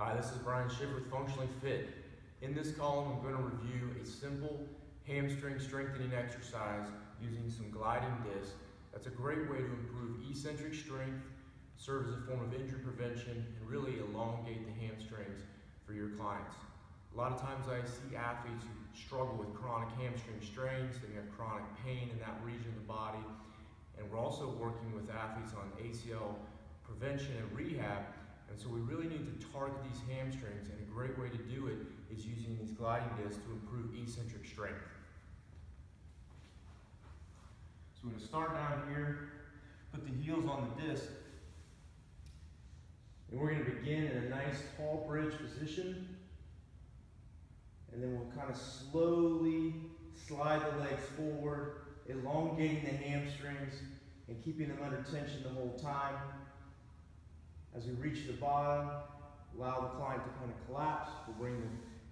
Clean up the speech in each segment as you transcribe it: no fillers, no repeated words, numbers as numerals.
Hi, this is Brian Schiff with Functionally Fit. In this column, I'm going to review a simple hamstring strengthening exercise using some gliding discs. That's a great way to improve eccentric strength, serve as a form of injury prevention, and really elongate the hamstrings for your clients. A lot of times I see athletes who struggle with chronic hamstring strains. They have chronic pain in that region of the body. And we're also working with athletes on ACL prevention and rehab. And so we really need to target these hamstrings, and a great way to do it is using these gliding discs to improve eccentric strength. So we're going to start down here, put the heels on the disc, and we're going to begin in a nice tall bridge position, and then we'll kind of slowly slide the legs forward, elongating the hamstrings and keeping them under tension the whole time. As we reach the bottom, allow the client to kind of collapse. We'll bring the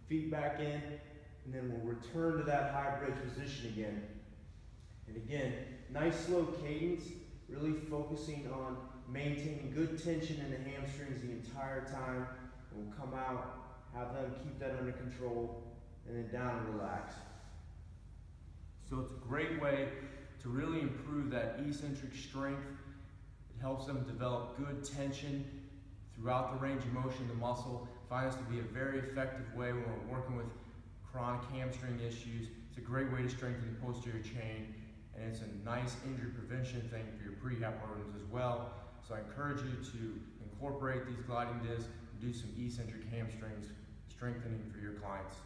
feet back in, and then we'll return to that high bridge position again. And again, nice slow cadence, really focusing on maintaining good tension in the hamstrings the entire time. And we'll come out, have them keep that under control, and then down and relax. So it's a great way to really improve that eccentric strength. Helps them develop good tension throughout the range of motion of the muscle. I find this to be a very effective way when we're working with chronic hamstring issues. It's a great way to strengthen the posterior chain, and it's a nice injury prevention thing for your prehab organs as well. So I encourage you to incorporate these gliding discs and do some eccentric hamstrings strengthening for your clients.